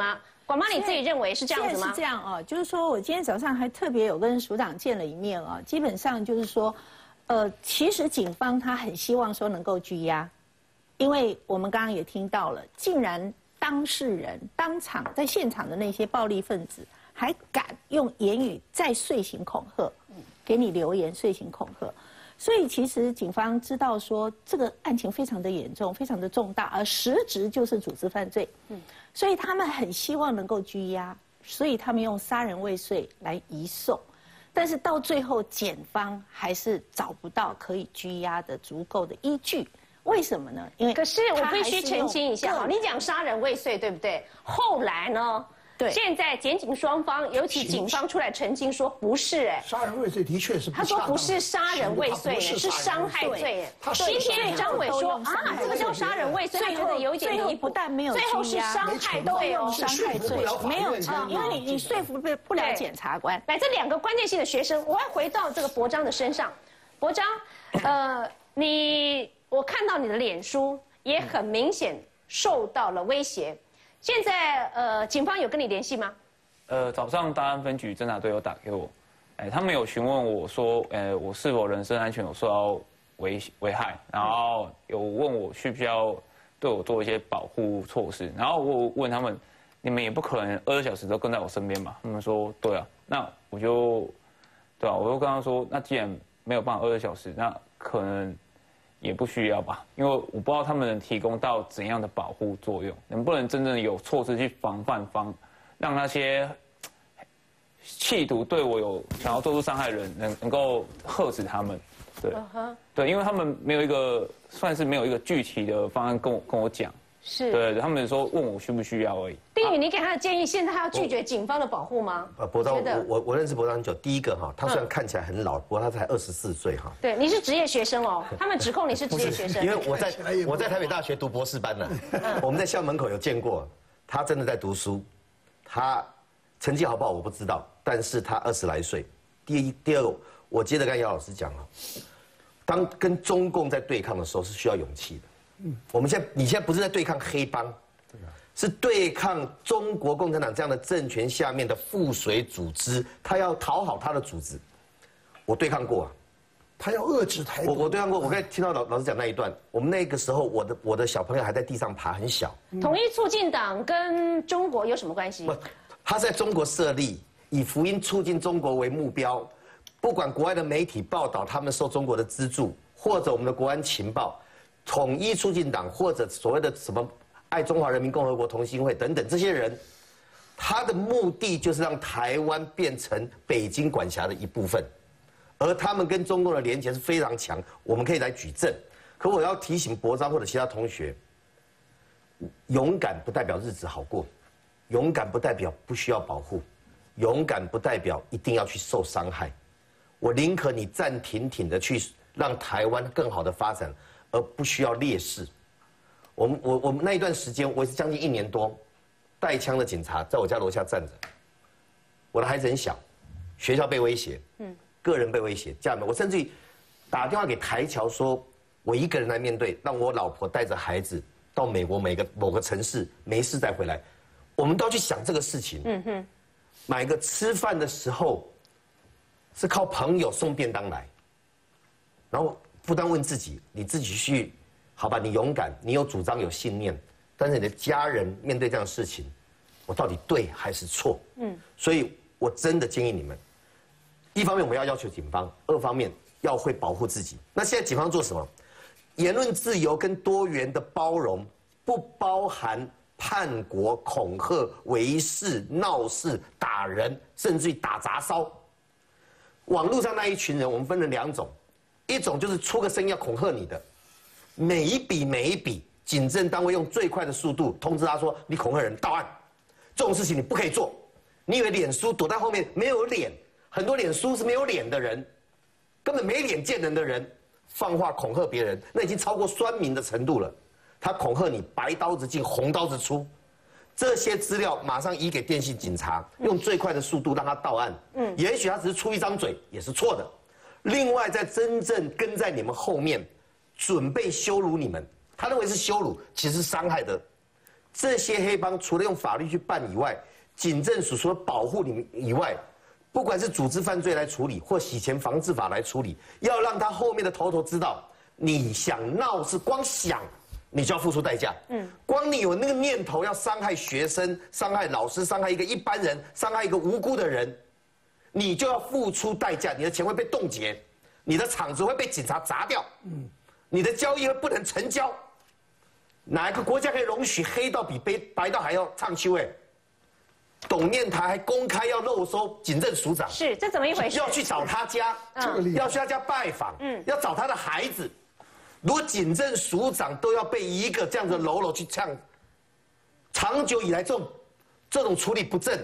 吗？管妈，你自己认为是这样子吗？是这样哦，就是说我今天早上还特别有跟署长见了一面哦，基本上就是说，其实警方他很希望说能够拘押，因为我们刚刚也听到了，竟然当事人当场在现场的那些暴力分子还敢用言语再遂行恐吓，给你留言遂行恐吓。 所以其实警方知道说这个案情非常的严重，非常的重大，而实质就是组织犯罪。所以他们很希望能够拘押，所以他们用杀人未遂来移送，但是到最后检方还是找不到可以拘押的足够的依据。为什么呢？因为可是我必须澄清一下，你讲杀人未遂对不对？后来呢？ 对，现在检警双方，尤其警方出来澄清说不是哎，杀人未遂的确是不恰当的。他说不是杀人未遂，是伤害罪。今天张伟说啊，这个叫杀人未遂，他觉得有点离谱，不但没有最后是伤害罪哦，伤害罪没有，因为你说服不了检察官。来，这两个关键性的学生，我要回到这个博章的身上。博章，我看到你的脸书也很明显受到了威胁。 现在警方有跟你联系吗？早上大安分局侦查队有打给我，他们有询问我说，我是否人身安全有受到危害，然后有问我需不需要对我做一些保护措施，然后我问他们，你们也不可能20小时都跟在我身边吧？他们说对啊，那我就，对啊，我就跟他说，那既然没有办法20小时，那可能。 也不需要吧，因为我不知道他们能提供到怎样的保护作用，能不能真正有措施去防范让那些企图对我有想要做出伤害的人能够遏止他们，对， 对，因为他们没有一个算是没有一个具体的方案跟我讲，是，对，他们说问我需不需要而已。丁宇，你给他的建议，现在他要拒绝警方的保护吗？博章，我认识博章很久，第一个哈，他虽然看起来很老，不过他才24岁哈。对，你是职业学生哦，他们指控你是职业学生。因为我在台北大学读博士班呢，我们在校门口有见过，他真的在读书，他成绩好不好我不知道，但是他20来岁。第二个，我接着跟姚老师讲啊，当跟中共在对抗的时候是需要勇气的。我们你现在不是在对抗黑帮。 是对抗中国共产党这样的政权下面的附随组织，他要讨好他的组织。我对抗过啊，他要遏制台独。我对抗过，我刚才听到老师讲那一段，我们那个时候我的小朋友还在地上爬，很小。统一促进党跟中国有什么关系？不，他在中国设立，以福音促进中国为目标，不管国外的媒体报道他们受中国的资助，或者我们的国安情报，统一促进党或者所谓的什么。 爱中华人民共和国同心会等等这些人，他的目的就是让台湾变成北京管辖的一部分，而他们跟中共的连结是非常强，我们可以来举证。可我要提醒博章或者其他同学，勇敢不代表日子好过，勇敢不代表不需要保护，勇敢不代表一定要去受伤害。我宁可你站挺挺的去让台湾更好的发展，而不需要劣势。 我们那一段时间，我是将近1年多，带枪的警察在我家楼下站着。我的孩子很小，学校被威胁，个人被威胁，家人，我甚至于打电话给台侨说，我一个人来面对，让我老婆带着孩子到美国某个城市没事再回来。我们都要去想这个事情。买个吃饭的时候，是靠朋友送便当来，然后不但问自己，你自己去。 好吧，你勇敢，你有主张，有信念，但是你的家人面对这样的事情，我到底对还是错？所以我真的建议你们，一方面我们要要求警方，二方面要会保护自己。那现在警方做什么？言论自由跟多元的包容，不包含叛国、恐吓、围事、闹事、打人，甚至于打砸烧。网络上那一群人，我们分了2种，一种就是出个声音要恐吓你的。 每一笔，警政单位用最快的速度通知他说：“你恐吓人，到案。”这种事情你不可以做。你以为脸书躲在后面没有脸？很多脸书是没有脸的人，根本没脸见人的人，放话恐吓别人，那已经超过酸民的程度了。他恐吓你，白刀子进红刀子出。这些资料马上移给电信警察，用最快的速度让他到案。也许他只是出一张嘴，也是错的。另外，在真正跟在你们后面。 准备羞辱你们，他认为是羞辱，其实伤害的。这些黑帮除了用法律去办以外，警政署除了保护你们以外，不管是组织犯罪来处理，或洗钱防治法来处理，要让他后面的头头知道，你想闹是光想，你就要付出代价。光你有那个念头要伤害学生、伤害老师、伤害一个一般人、伤害一个无辜的人，你就要付出代价，你的钱会被冻结，你的厂子会被警察砸掉，你的交易会不能成交。 哪一个国家可以容许黑道比白道还要畅销？哎，董念台还公开要漏收警政署长，是这怎么一回事？要去找他家，要去他家拜访，要找他的孩子。如果警政署长都要被一个这样的喽啰去呛，长久以来这种处理不正，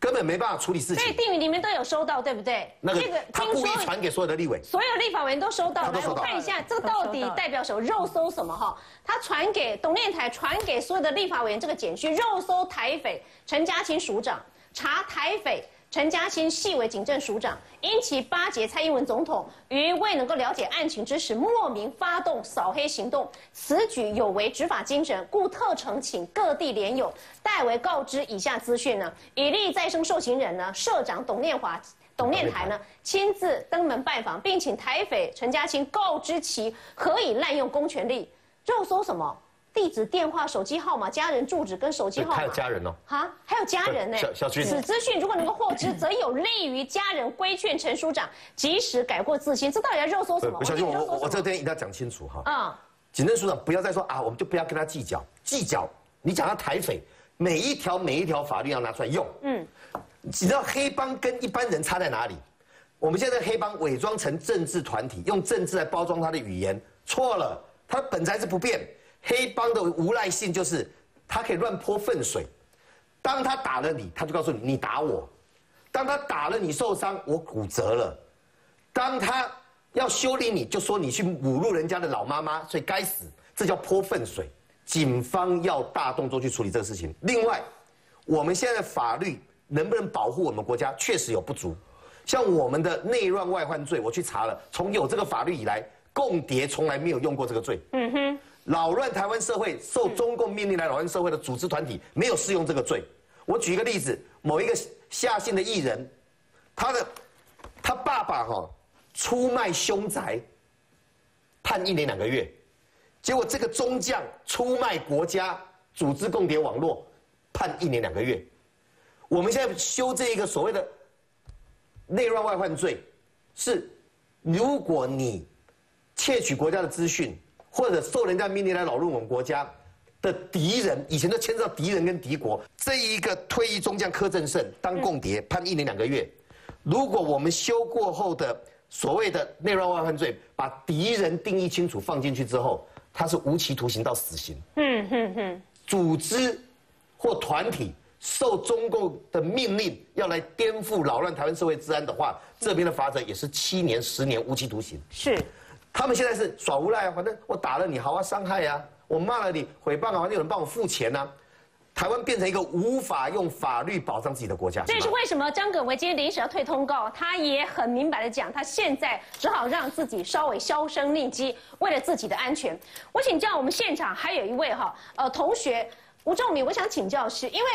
根本没办法处理事情。所以定宇你们都有收到对不对？那个他故意传给所有的立委，所有立法委员都收到。来，我看一下这个到底代表什么？肉搜什么？哈。 他传给董念台，传给所有的立法委员这个简讯，肉搜台匪陈家清署长，查台匪陈家清系为警政署长，因其巴结蔡英文总统，于未能够了解案情之时，莫名发动扫黑行动，此举有违执法精神，故特呈请各地联友代为告知以下资讯呢，以利再生受刑人呢，社长董念台呢亲自登门拜访，并请台匪陈家清告知其何以滥用公权力。 肉搜什么？地址、电话、手机号码、家人住址跟手机号码。还有家人哦。哈，还有家人呢。小军，此资讯如果能够获知，则有利于家人规劝陈署长及时改过自新。这到底在肉搜什么？小军，我这边一定要讲清楚哈。警政署长不要再说啊，我们就不要跟他计较，计较。你讲他台匪，每一条法律要拿出来用。你知道黑帮跟一般人差在哪里？我们现在黑帮伪装成政治团体，用政治来包装他的语言，错了。 它本质是不变，黑帮的无赖性就是他可以乱泼粪水。当他打了你，他就告诉你你打我；当他打了你受伤，我骨折了；当他要修理你，就说你去侮辱人家的老妈妈，所以该死，这叫泼粪水。警方要大动作去处理这个事情。另外，我们现在的法律能不能保护我们国家，确实有不足。像我们的内乱外患罪，我去查了，从有这个法律以来。 共谍从来没有用过这个罪。扰乱台湾社会，受中共命令来扰乱社会的组织团体没有适用这个罪。我举一个例子，某一个下线的艺人，他爸爸哈出卖凶宅，判1年2个月，结果这个中将出卖国家，组织共谍网络，判1年2个月。我们现在修这一个所谓的内乱外患罪，是如果你。 窃取国家的资讯，或者受人家命令来扰乱我们国家的敌人，以前都牵涉到敌人跟敌国。这一个退役中将柯正胜当共谍，判1年2个月。如果我们修过后的所谓的内乱外患罪，把敌人定义清楚放进去之后，他是无期徒刑到死刑。组织或团体受中共的命令要来颠覆扰乱台湾社会治安的话，这边的罚则也是7年、10年无期徒刑。是。 他们现在是耍无赖啊，反正我打了你，好啊，伤害啊，我骂了你，诽谤啊，反正有人帮我付钱啊。台湾变成一个无法用法律保障自己的国家。这也是为什么张葛维今天临时要退通告，他也很明白的讲，他现在只好让自己稍微销声匿迹，为了自己的安全。我请教我们现场还有一位哈同学吴仲明，我想请教是因为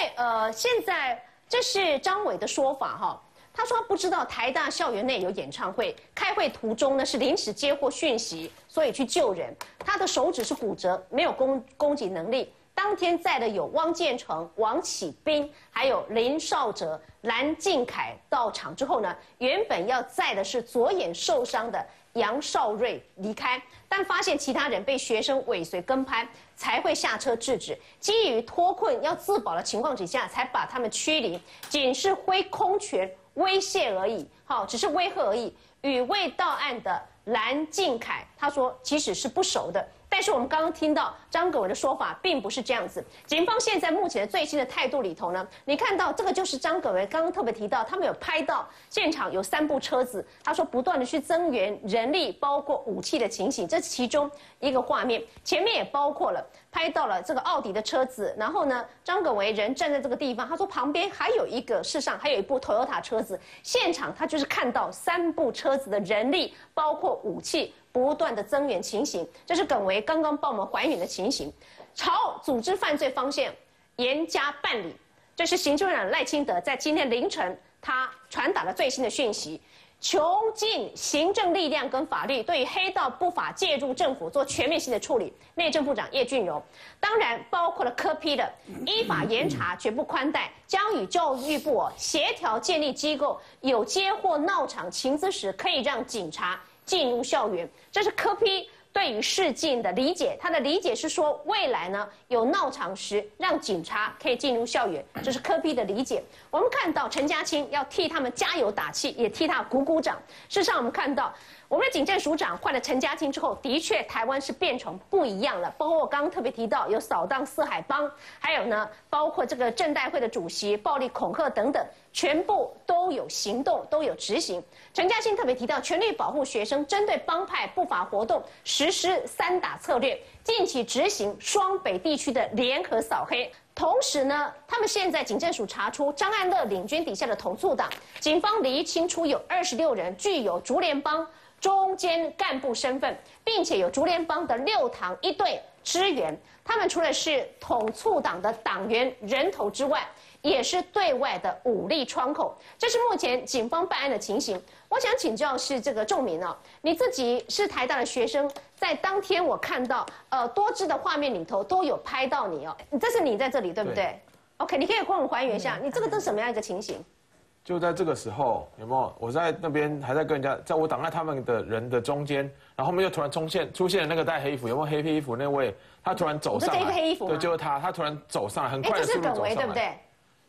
现在这是张伟的说法哈。 他说不知道台大校园内有演唱会，开会途中呢是临时接获讯息，所以去救人。他的手指是骨折，没有攻击能力。当天在的有汪建成、王启斌，还有林少哲、蓝靖凯。到场之后呢，原本要在的是左眼受伤的杨少瑞离开，但发现其他人被学生尾随跟拍，才会下车制止。基于脱困要自保的情况之下，才把他们驱离，仅是挥空拳。 威胁而已，好，只是威吓而已。与未到案的蓝靖凯，他说即使是不熟的，但是我们刚刚听到张葛维的说法，并不是这样子。警方现在目前的最新的态度里头呢，你看到这个就是张葛维刚刚特别提到，他们有拍到现场有3部车子，他说不断的去增援人力，包括武器的情形，这是其中一个画面，前面也包括了。 拍到了这个奥迪的车子，然后呢，张葛维人站在这个地方，他说旁边还有一个，事实上还有一部 Toyota 车子。现场他就是看到3部车子的人力，包括武器不断的增援情形，这是葛维刚刚帮我们还原的情形。朝组织犯罪方向严加办理。这是行政院长赖清德在今天凌晨他传达的最新的讯息，穷尽行政力量跟法律，对于黑道不法介入政府做全面性的处理。内政部长叶俊荣，当然包括了柯 P 的依法严查，绝不宽待，将与教育部协调建立机构，有接获闹场情资时，可以让警察进入校园。这是柯 P 对于事件的理解，他的理解是说，未来呢有闹场时，让警察可以进入校园，这是柯 P 的理解。我们看到陈家清要替他们加油打气，也替他鼓掌。事实上，我们看到我们的警政署长换了陈家清之后，的确台湾是变成不一样了。包括我刚刚特别提到有扫荡四海帮，还有呢包括这个政代会的主席暴力恐吓等等，全部都有行动，都有执行。陈家清特别提到全力保护学生，针对帮派不法活动实施3打策略，近期执行双北地区的联合扫黑。同时呢，他们现在警政署查出张安乐领军底下的同促党，警方厘清出有26人具有竹联帮中间干部身份，并且有竹联帮的6堂一队支援。他们除了是统促党的党员人头之外，也是对外的武力窗口。这是目前警方办案的情形。我想请教是这个仲明啊，你自己是台大的学生，在当天我看到多支的画面里头都有拍到你哦，这是你在这里对不对？对 OK， 你可以跟我们还原一下，你这个都是什么样一个情形？就在这个时候，有没有？我在那边还在跟人家，在我挡在他们的人的中间，然后后面就突然出现了那个戴黑衣服，有没有黑衣服那位？他突然走上来，不是黑衣服吗？对，就是他，他突然走上来，很快的速度走上来。这是耿维对不对？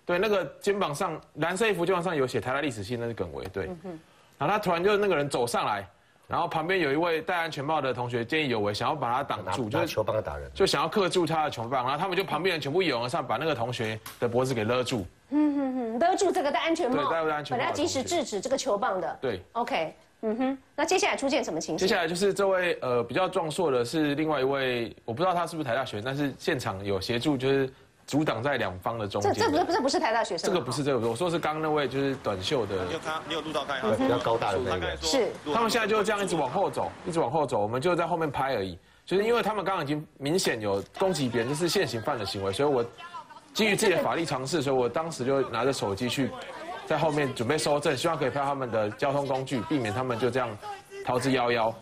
对，那个肩膀上蓝色衣服肩膀上有写台大历史系，那是耿维对。嗯、然后他突然就那个人走上来，然后旁边有一位戴安全帽的同学见义勇为，想要把他挡住，就是球棒的打人，就想要克住他的球棒，然后他们就旁边人全部一拥而上，把那个同学的脖子给勒住。勒住这个戴安全帽，本来要及时制止这个球棒的。对 ，OK， 那接下来出现什么情形？接下来就是这位比较壮硕的是另外一位，我不知道他是不是台大学生，但是现场有协助，就是阻挡在两方的中间。这不是台大学生，这个不是，我说是刚刚那位就是短袖的。你有录到他比较高大的那个。是，他们现在就这样一直往后走，一直往后走，我们就在后面拍而已。就是因为他们刚刚已经明显有攻击别人，就是现行犯的行为，所以我。基于自己的法律常识，所以我当时就拿着手机去，在后面准备收证，希望可以拍他们的交通工具，避免他们就这样逃之夭夭。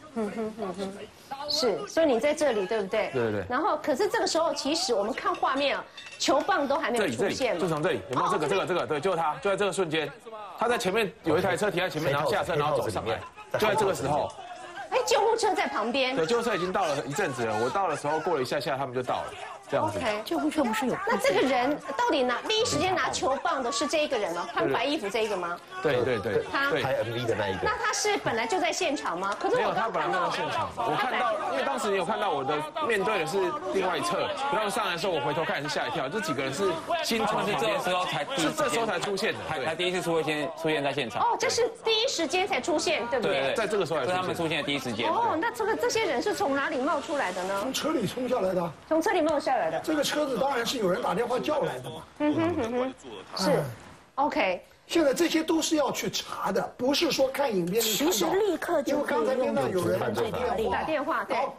是，所以你在这里对不对？对。然后，可是这个时候，其实我们看画面啊，球棒都还没有出现。就从这里，有没有这个？对，就是他，就在这个瞬间，他在前面有一台车停在前面，然后下车，然后走上来，就在这个时候。哎，救护车在旁边。对，救护车已经到了一阵子了，我到的时候过了一下下，他们就到了。这样子，救护车不是有？那这个人到底第一时间拿球棒的是这一个人吗？穿白衣服这一个吗？对，他拍 MV 的那一个。那他是本来就在现场吗？可是没有，他本来没有在现场。我看到，因为当时你有看到我的面对的是另外一侧，然后上来的时候我回头看也是吓一跳，这几个人是新从旁边这时候才出现的，他第一次出现在现场。哦，这是第一时间才出现，对不对？在这个时候才他们出现的第一时间。哦，那这些人是从哪里冒出来的呢？从车里冲下来的。从车里冒下。 这个车子当然是有人打电话叫来的嘛。是 ，OK。现在这些都是要去查的，不是说看影片。其实立刻就刚才听到有人打电话，然后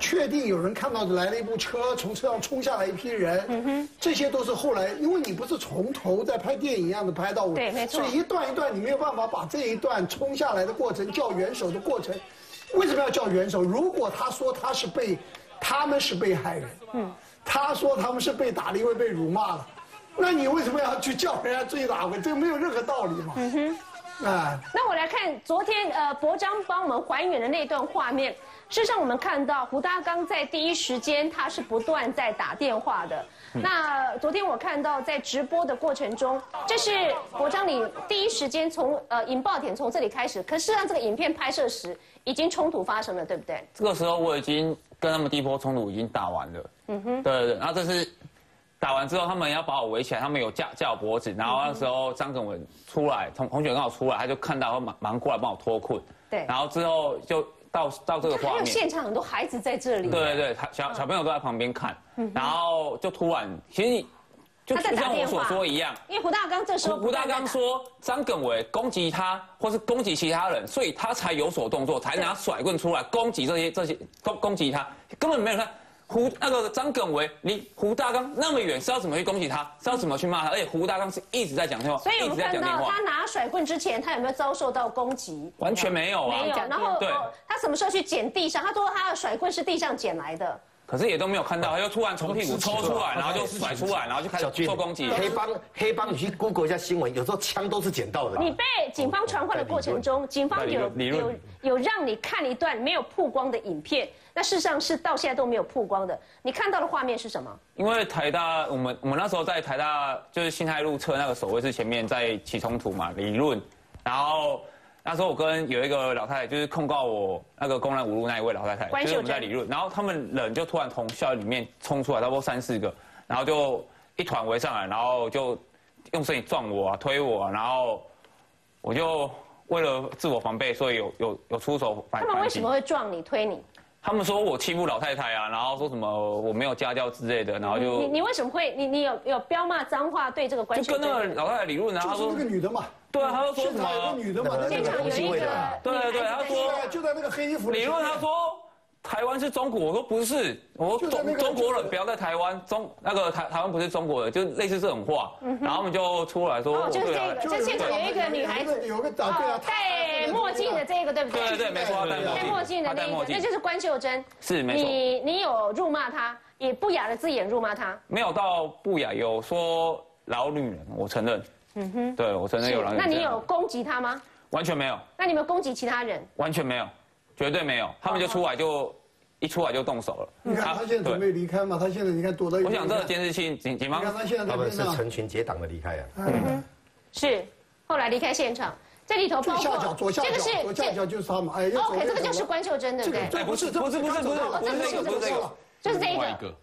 确定有人看到来了一部车，从车上冲下来一批人。这些都是后来，因为你不是从头在拍电影一样的拍到尾，对，没错。所以一段一段你没有办法把这一段冲下来的过程叫元首的过程，为什么要叫元首？如果他说他们是被害人。他说他们是被打了，因为被辱骂了，那你为什么要去叫人家追打回？这没有任何道理嘛。那我来看昨天博章帮我们还原的那段画面。事实上，我们看到胡大刚在第一时间他是不断在打电话的。那昨天我看到在直播的过程中，这是博章你第一时间从引爆点从这里开始，可是让这个影片拍摄时已经冲突发生了，对不对？这个时候我已经。跟他们第一波冲突已经打完了，对，然后这是打完之后，他们要把我围起来，他们有架我脖子，然后那时候张耿文出来，同学刚好出来，他就看到，忙过来帮我脱困，对，然后之后就到这个画面，还有现场很多孩子在这里，对，小朋友都在旁边看，然后就突然，其实就像我所说一样，因为胡大刚这时候胡大刚说张耿文攻击他或是攻击其他人，所以他才有所动作，才拿甩棍出来攻击这些攻击他，根本没有看。张耿维离胡大刚那么远，是要怎么去攻击他？是要怎么去骂他？而且胡大刚是一直在讲电话，所以我们看到他拿甩棍之前，他有没有遭受到攻击？完全没有啊，没有。然后他什么时候去捡地上？他说他的甩棍是地上捡来的。 可是也都没有看到，他就突然从屁股抽出来，然后就甩出来，然后就开始做攻击。黑帮，你去 Google 一下新闻，有时候枪都是捡到的。你被警方传唤的过程中，警方有让你看一段没有曝光的影片，那事实上是到现在都没有曝光的。你看到的画面是什么？因为台大，我们那时候在台大就是辛亥路侧那个守卫室前面在起冲突嘛，理论，然后。 那时候我跟有一个老太太，就是控告我那个公然侮辱那一位老太太，就是我们在理论，然后他们人就突然从校园里面冲出来，差不多3、4个，然后就一团围上来，然后就用身体撞我啊，推我啊，然后我就为了自我防备，所以有出手反击。他们为什么会撞你、推你？他们说我欺负老太太啊，然后说什么我没有家教之类的，然后就你为什么会你有彪骂脏话对这个关系？就跟那个老太太理论啊，她说这个女的嘛。 对啊，他就说什么？有个女的嘛，现场有一个。对对，他说就在那个黑衣服。理论他说台湾是中国，我说不是，我说中国人不要在台湾，台湾不是中国人，就类似这种话。然后我们就出来说，就是这个，就现场有一个女孩子，有个戴墨镜的这个，对不对？对对，没错，戴墨镜的那个，那就是关秀珍。是没错。你有辱骂她，以不雅的字眼辱骂她？没有到不雅，有说老女人，我承认。 嗯哼，对我承认有狼人。那你有攻击他吗？完全没有。那你有没有攻击其他人？完全没有，绝对没有。他们就出来就一出来就动手了。你看他现在准备离开嘛？他现在你看躲到……我想这个监视器警方，你看他现在他们是成群结党的离开啊。嗯，是后来离开现场，这里头包括这个是左下角就是他们。哎 ，OK， 这个就是关秀珍对不对？对，不是，这个就是这个。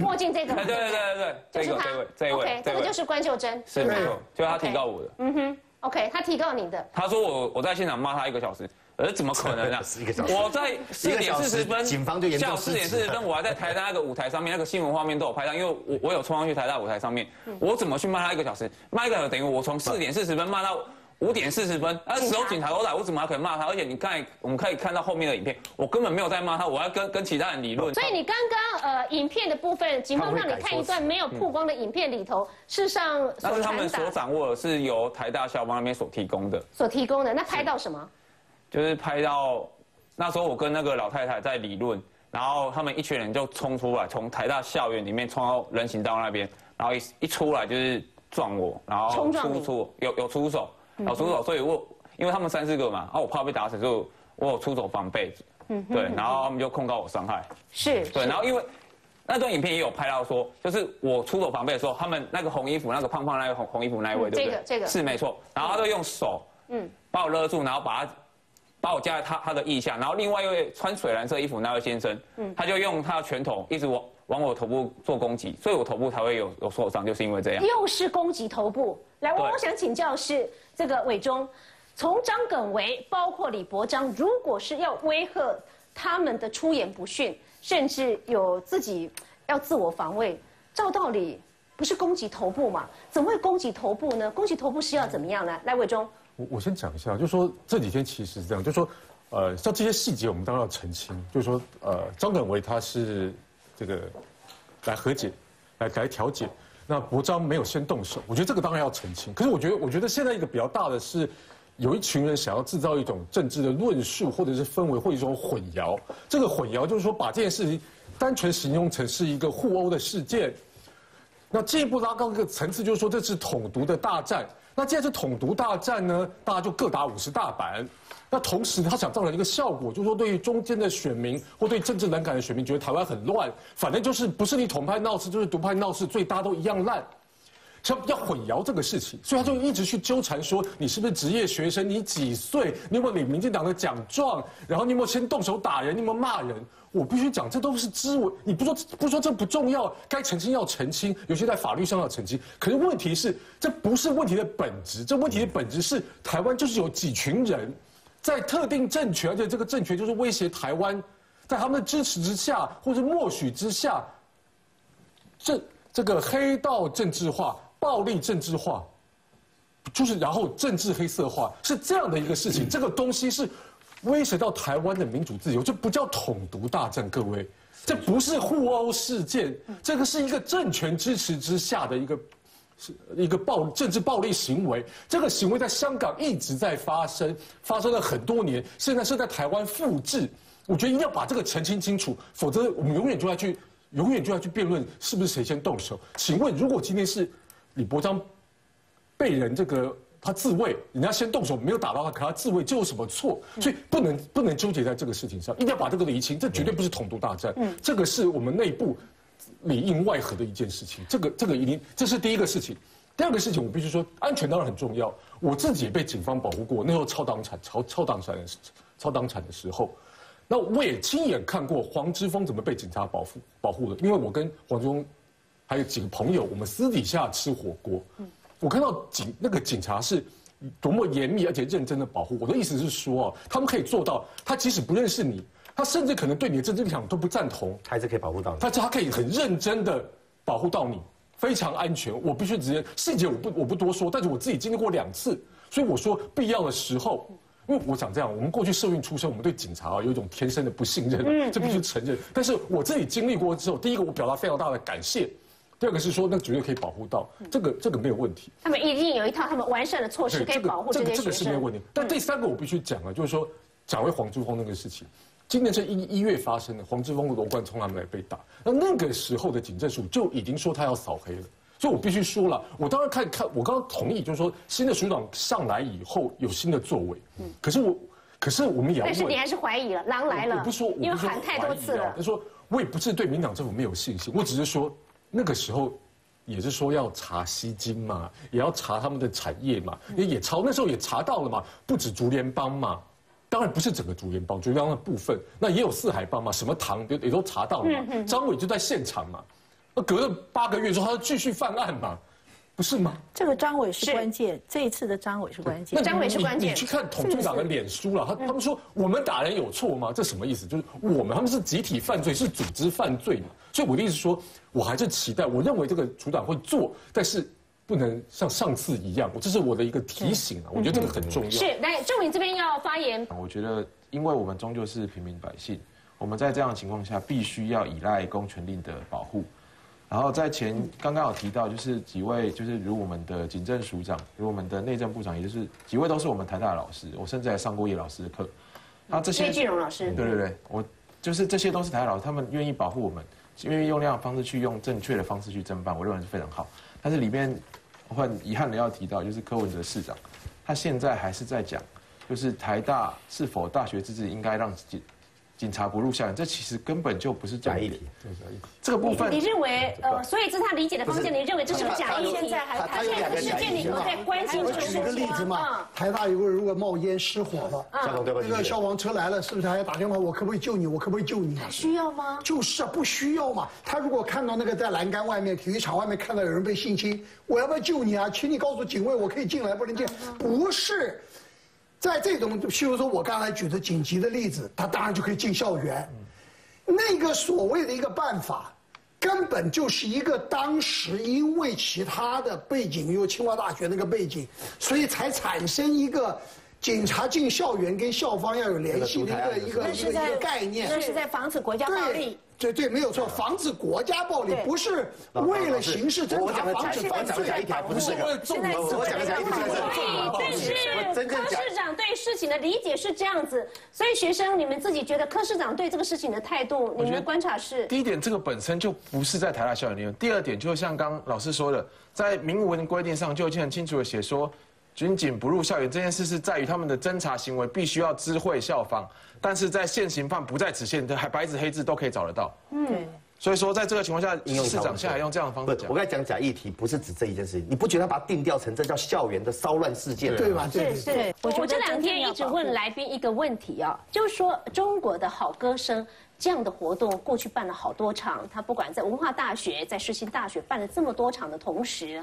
墨镜这个，对对对对就是他，OK， 这个就是关秀珍，是没有，就是他提告我的，嗯哼 ，OK， 他提告你的，他说我在现场骂他1个小时，怎么可能啊？我在4点40分，警方就严重失职。下午4点40分，我还在台大那个舞台上面，那个新闻画面都有拍到，因为我有冲上去台大舞台上面，我怎么去骂他1个小时？骂1个小时等于我从4点40分骂到。 5点40分，那时候警察都来，我怎么还可以骂他？而且你看，我们可以看到后面的影片，我根本没有在骂他，我要跟其他人理论。所以你刚刚影片的部分，警方让你看一段没有曝光的影片里头，事实上那是他们所掌握的，是由台大校方那边所提供的。那拍到什么？就是拍到那时候我跟那个老太太在理论，然后他们一群人就冲出来，从台大校园里面冲到人行道那边，然后一出来就是撞我，然后有出手。 有出手，所以因为他们3、4个嘛，啊，我怕被打死，就我有出手防备，对，然后他们就控告我伤害，是，对，然后因为那段影片也有拍到说，就是我出手防备的时候，他们那个红衣服、那个胖胖那个红衣服那一位，对不对？这个是没错，然后他就用手，把我勒住，然后把我夹在他的腋下，然后另外一位穿水蓝色衣服那位先生，他就用他的拳头一直往我头部做攻击，所以我头部才会有受伤，就是因为这样。又是攻击头部，来，我想请教是这个伟忠，从张耿维包括李伯章，如果是要威吓他们的出言不逊，甚至有自己要自我防卫，照道理不是攻击头部嘛？怎么会攻击头部呢？攻击头部是要怎么样呢？来，伟忠，我先讲一下，就说这几天其实是这样，就说像这些细节我们当然要澄清，就说张耿维他是。 这个来和解，来调解。那伯章没有先动手，我觉得这个当然要澄清。可是我觉得现在一个比较大的是，有一群人想要制造一种政治的论述，或者是氛围，或者一种混淆。这个混淆就是说，把这件事情单纯形容成是一个互殴的事件。那进一步拉高一个层次，就是说这是统独的大战。那既然是统独大战呢，大家就各打50大板。 那同时，他想造成一个效果，就是说对于中间的选民或对政治冷感的选民，觉得台湾很乱，反正就是不是你统派闹事，就是独派闹事，最大都一样烂，要混淆这个事情，所以他就一直去纠缠说你是不是职业学生，你几岁，你有没有领民进党的奖状，然后你有没有先动手打人，你有没有骂人？我必须讲，这都是知文，你不说这不重要，该澄清要澄清，尤其在法律上要澄清。可是问题是，这不是问题的本质，这问题的本质是台湾就是有几群人。 在特定政权，而且这个政权就是威胁台湾，在他们的支持之下，或者默许之下，这个黑道政治化、暴力政治化，就是然后政治黑色化，是这样的一个事情。这个东西是威胁到台湾的民主自由，这不叫统独大战，各位，这不是互殴事件，这个是一个政权支持之下的一个政治暴力行为。这个行为在香港一直在发生，发生了很多年，现在是在台湾复制。我觉得一定要把这个澄清清楚，否则我们永远就要去辩论是不是谁先动手。请问，如果今天是李伯璋被人他自卫，人家先动手没有打到他，可他自卫，这有什么错？所以不能纠结在这个事情上，一定要把这个理清。这绝对不是统独大战，这个是我们内部里应外合的一件事情。这个一定，这是第一个事情。第二个事情，我必须说，安全当然很重要。我自己也被警方保护过，那时候超党产的时候，那我也亲眼看过黄之锋怎么被警察保护的，因为我跟黄之锋还有几个朋友，我们私底下吃火锅。我看到那个警察是多么严密而且认真的保护。我的意思是说啊，他们可以做到，他即使不认识你，他甚至可能对你的政治立场都不赞同，还是可以保护到你。他可以很认真的保护到你，非常安全。我必须直接细节我不多说，但是我自己经历过2次，所以我说必要的时候，因为我想这样，我们过去社运出身，我们对警察啊有一种天生的不信任，这必须承认。但是我自己经历过之后，第一个我表达非常大的感谢。第二个是说，那绝对可以保护到，这个没有问题。他们一定有一套他们完善的措施可以保护这些学生。这个是没有问题。但第三个我必须讲啊，就是说，讲回黄之锋那个事情，今年是1月发生的，黄之锋的罗冠聪他们来被打，那个时候的警政署就已经说他要扫黑了，所以我必须说了，我当然我刚刚同意，就是说新的署长上来以后有新的作为，可是我们也要问，但是你还是怀疑了，狼来了，因为喊太多次了。他说我也不是对民党政府没有信心，我只是说。那个时候，也是说要查吸金嘛，也要查他们的产业嘛，也查那时候也查到了嘛，不止竹联帮嘛，当然不是整个竹联帮，竹联帮的部分，那也有四海帮嘛，什么堂也都查到了嘛。张伟就在现场嘛，那隔了8个月之后，他继续犯案嘛，不是吗？这个张伟是关键，这一次的张伟是关键。那张伟是关键。你去看统治党的脸书了，他们说我们打人有错吗？这什么意思？就是他们是集体犯罪，是组织犯罪嘛。所以我的意思是说，我还是期待，我认为这个署长会做，但是不能像上次一样。这是我的一个提醒啊，我觉得这个很重要。是，来，仲敏这边要发言。我觉得，因为我们终究是平民百姓，我们在这样的情况下，必须要依赖公权力的保护。然后在前刚刚有提到，就是几位，就是如我们的警政署长，如我们的内政部长，也就是几位都是我们台大的老师，我甚至还上过叶老师的课。那这些叶巨荣老师，对，我就是这些都是台大老师，他们愿意保护我们。因为用那样的方式去用正确的方式去侦办，我认为是非常好。但是里面我很遗憾的要提到，就是柯文哲市长，他现在还是在讲，就是台大是否大学自治应该让警察不入校园，这其实根本就不是假议题。这个部分你认为所以这是他理解的方向，你认为这是假议题？他现在事件里头在关心就是举个例子嘛，台大有个人如果冒烟失火了，那个消防车来了，是不是还要打电话？我可不可以救你？我可不可以救你？他需要吗？就是啊，不需要嘛。他如果看到那个在栏杆外面、体育场外面看到有人被性侵，我要不要救你啊？请你告诉警卫，我可以进来，不能进。不是。在这种，譬如说我刚才举的紧急的例子，他当然就可以进校园。那个所谓的一个办法，根本就是一个当时因为其他的背景，有清华大学那个背景，所以才产生一个警察进校园跟校方要有联系的一个概念。那是在防止国家暴力。对，没有错，防止国家暴力不是为了刑事侦查、防止犯罪，不是为了重视。但是柯市长对事情的理解是这样子，所以学生你们自己觉得柯市长对这个事情的态度，你们的观察是？第一点，这个本身就不是在台大校园利用；第二点，就像刚老师说的，在明文规定上就已经很清楚的写说，军警不入校园这件事是在于他们的侦查行为必须要知会校方，但是在现行犯不在此限，还白纸黑字都可以找得到。所以说在这个情况下，市长现在用这样的方式讲，我刚才讲假议题不是指这一件事情，你不觉得他把它定调成这叫校园的骚乱事件，对吗？对。我这2天一直问来宾一个问题啊，就是说中国的好歌声。这样的活动过去办了好多场，他不管在文化大学、在世新大学办了这么多场的同时，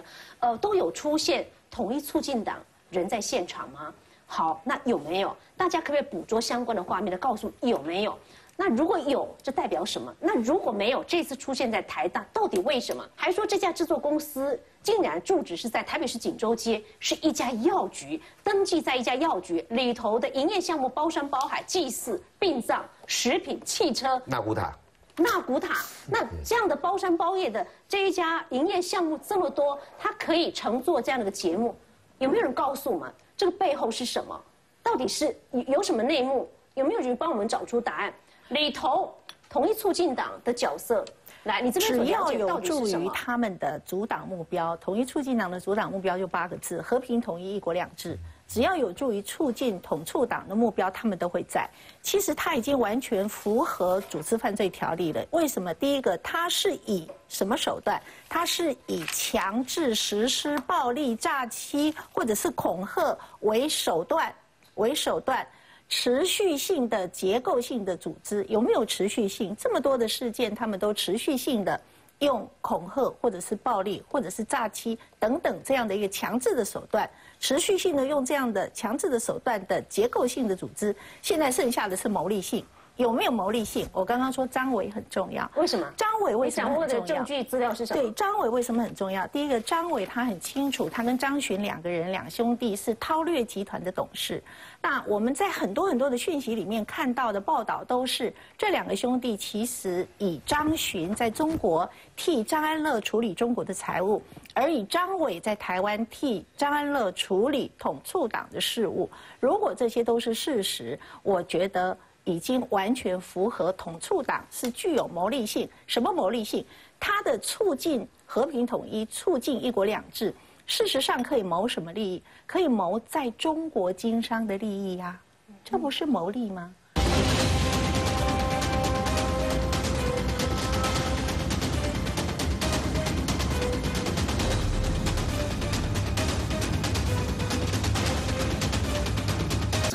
都有出现统一促进党人在现场吗？好，那有没有？大家可不可以捕捉相关的画面来告诉有没有？那如果有，这代表什么？那如果没有，这次出现在台大，到底为什么？还说这家制作公司竟然住址是在台北市锦州街，是一家药局，登记在一家药局里头的营业项目包山包海，祭祀、殡葬、食品、汽车、纳古塔。纳古塔，那这样的包山包叶的这一家营业项目这么多，它可以乘坐这样的一个节目，有没有人告诉我们这个背后是什么？到底是有什么内幕？有没有人帮我们找出答案？里头同一促进党的角色，来，你这边只要有助于他们的阻挡目标，统一促进党的阻挡目标就8个字：和平统一、一国两制。只要有助于促进统促党的目标，他们都会在。其实他已经完全符合组织犯罪条例了。为什么？第一个，他是以什么手段？他是以强制实施暴力、诈欺或者是恐吓为手段，持续性的、结构性的组织有没有持续性？这么多的事件，他们都持续性的。用恐吓或者是暴力或者是诈欺等等这样的一个强制的手段，持续性的用这样的强制的手段的结构性的组织，现在剩下的是牟利性，有没有牟利性？我刚刚说张伟很重要，为什么？张伟为什么很重要？你掌握的证据资料是什么？对，张伟为什么很重要？第一个，张伟他很清楚，他跟张巡2个人2兄弟是韬略集团的董事。那我们在很多的讯息里面看到的报道都是这2个兄弟其实以张巡在中国替张安乐处理中国的财务，而以张伟在台湾替张安乐处理统促党的事务。如果这些都是事实，我觉得。已经完全符合统促党是具有牟利性，什么牟利性？它的促进和平统一、促进一国两制，事实上可以谋什么利益？可以谋在中国经商的利益呀、啊，这不是牟利吗？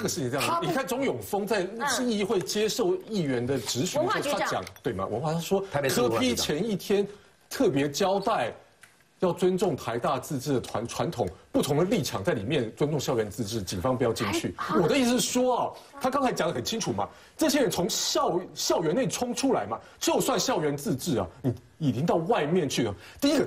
是你这样，你看钟永丰在议会接受议员的质询的时候，他讲对吗？文化他说，柯P前一天特别交代，要尊重台大自治的传统，不同的立场在里面尊重校园自治，警方不要进去。我的意思是说啊，他刚才讲得很清楚嘛，这些人从校园内冲出来嘛，就算校园自治啊，你已经到外面去了。第一个。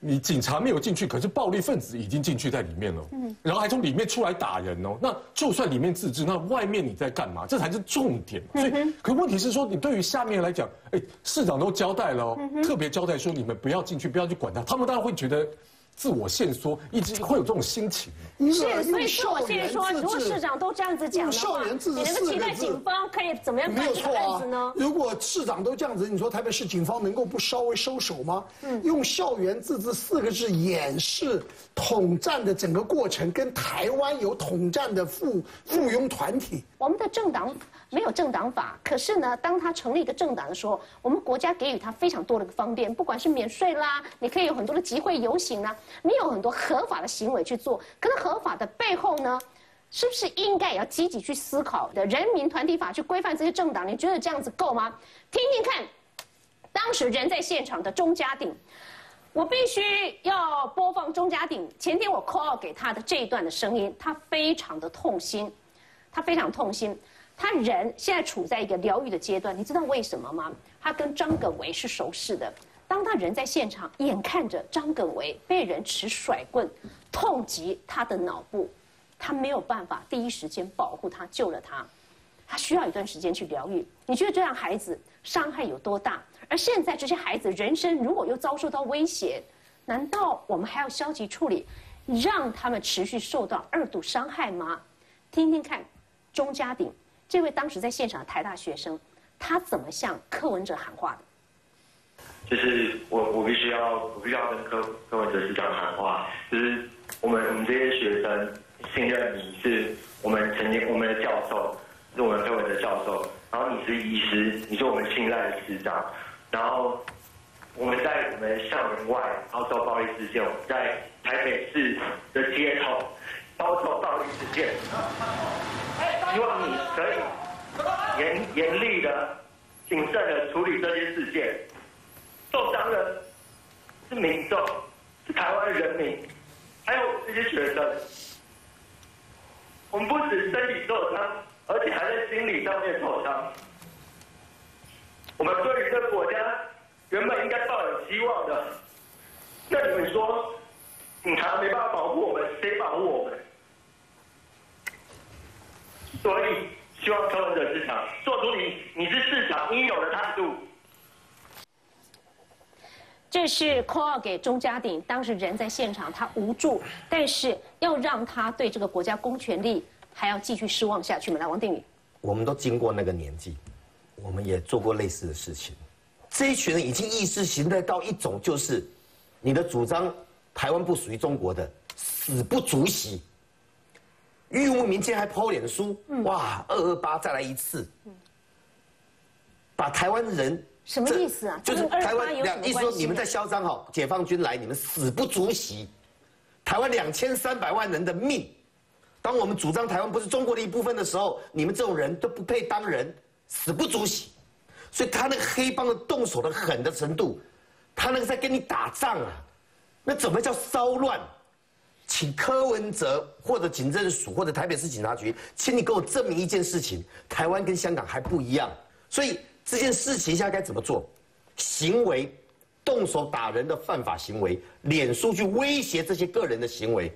你警察没有进去，可是暴力分子已经进去在里面了，然后还从里面出来打人哦。那就算里面自治，那外面你在干嘛？这才是重点嘛。所以，可问题是说，你对于下面来讲，哎，市长都交代了哦，特别交代说你们不要进去，不要去管他。他们当然会觉得自我限缩，一直会有这种心情。是，所以自我限缩。如果市长都这样子讲的话，你能期待警方可以怎么样办这个案子呢？如果市长都这样子，你说台北市警方能够不稍微收手吗？用校园自治4个字掩饰统战的整个过程，跟台湾有统战的附庸团体。我们的政党没有政党法，可是呢，当他成立一个政党的时候，我们国家给予他非常多的方便，不管是免税啦，你可以有很多的集会游行啦。你有很多合法的行为去做，可是合法的背后呢，是不是应该也要积极去思考的？人民团体法去规范这些政党，你觉得这样子够吗？听听看，当时人在现场的钟家鼎，我必须要播放钟家鼎前天我 call out 给他的这一段的声音，他非常的痛心，他非常痛心，他人现在处在一个疗愈的阶段，你知道为什么吗？他跟张耿维是熟识的。当他人在现场，眼看着张耿维被人持甩棍痛击他的脑部，他没有办法第一时间保护他，救了他，他需要一段时间去疗愈。你觉得这样孩子伤害有多大？而现在这些孩子人生如果又遭受到威胁，难道我们还要消极处理，让他们持续受到2度伤害吗？听听看，钟家鼎这位当时在现场的台大学生，他怎么向柯文哲喊话的？就是我必须要跟柯文哲市长喊话，就是我们这些学生信任你是我们的教授，是我们柯文哲教授，然后你是医师，你是我们信赖的师长，然后我们在我们校园外遭受暴力事件，我们在台北市的街头遭受暴力事件，希望你可以严厉的、谨慎的处理这些事件。受伤的是民众，是台湾人民，还有这些学生。我们不止身体受伤，而且还在心理上面受伤。我们对于这个国家原本应该抱有希望的，那你们说，警察没办法保护我们，谁保护我们？所以，希望柯文哲市长做出你是市长应有的态度。这是call给钟家鼎，当时人在现场，他无助，但是要让他对这个国家公权力还要继续失望下去吗？来，王定宇，我们都经过那个年纪，我们也做过类似的事情。这一群人已经意识形态到一种，就是你的主张台湾不属于中国的，死不足惜。郁慕民今天还抛脸书，哇，228再来一次，把台湾人。 什么意思啊？就是台湾意思说你们在嚣张哈，解放军来，你们死不足惜。台湾2300万人的命，当我们主张台湾不是中国的一部分的时候，你们这种人都不配当人，死不足惜。所以他那个黑帮的动手的狠的程度，他那个在跟你打仗啊，那怎么叫骚乱？请柯文哲或者警政署或者台北市警察局，请你给我证明一件事情：台湾跟香港还不一样。所以。 这件事情下该怎么做？行为，动手打人的犯法行为，脸书去威胁这些个人的行为，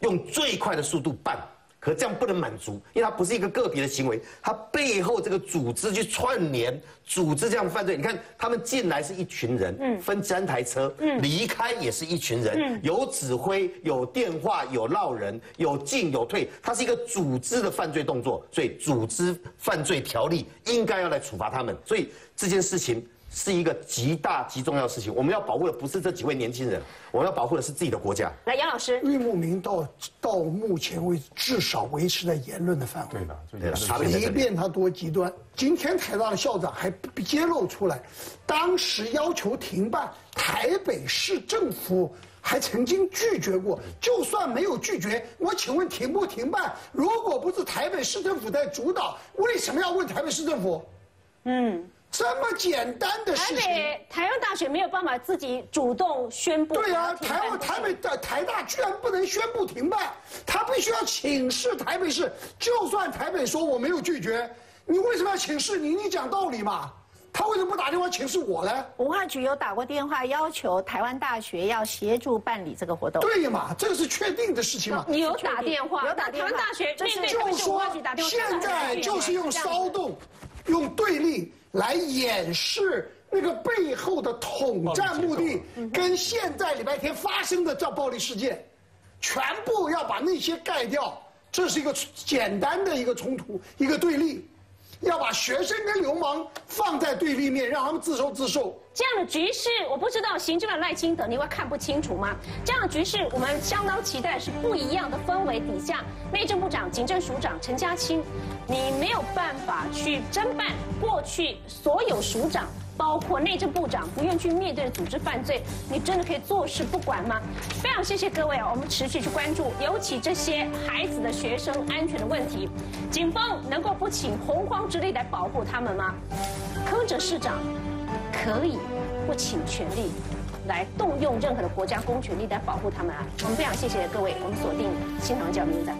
用最快的速度办。可这样不能满足，因为它不是一个个别的行为，它背后这个组织去串联，组织这样犯罪。你看他们进来是一群人，分3台车，离开也是一群人，有指挥，有电话，有闹人，有进有退，它是一个组织的犯罪动作。所以组织犯罪条例应该要来处罚他们。所以这件事情是一个极大极重要的事情。我们要保护的不是这几位年轻人，我们要保护的是自己的国家。来，杨老师，郁慕民到目前为止至少维持在言论的范围。对的，即便他多极端。今天台大的校长还揭露出来，当时要求停办，台北市政府还曾经拒绝过。就算没有拒绝，我请问停不停办？如果不是台北市政府在主导，为什么要问台北市政府？这么简单的事情，台湾大学没有办法自己主动宣布。对啊，台大居然不能宣布停办，他必须要请示台北市。就算台北说我没有拒绝，你为什么要请示你？你讲道理嘛。 他为什么不打电话请示我呢？文化局有打过电话，要求台湾大学要协助办理这个活动。对嘛，这个是确定的事情嘛。你有打电话，有打电话。台湾大学就是说，现在就是用骚动、用对立来掩饰那个背后的统战目的，跟现在礼拜天发生的这暴力事件，全部要把那些盖掉。这是一个简单的一个冲突，一个对立。 要把学生跟流氓放在对立面，让他们自受自受。这样的局势，我不知道行政院赖清德你会看不清楚吗？这样的局势，我们相当期待是不一样的氛围底下，内政部长、警政署长陈家清，你没有办法去侦办过去所有署长。 包括内政部长不愿去面对的组织犯罪，你真的可以坐视不管吗？非常谢谢各位啊，我们持续去关注，尤其这些孩子的学生安全的问题，警方能够不请洪荒之力来保护他们吗？柯哲市长可以不请全力来动用任何的国家公权力来保护他们啊！我们非常谢谢各位，我们锁定新唐教育，再会。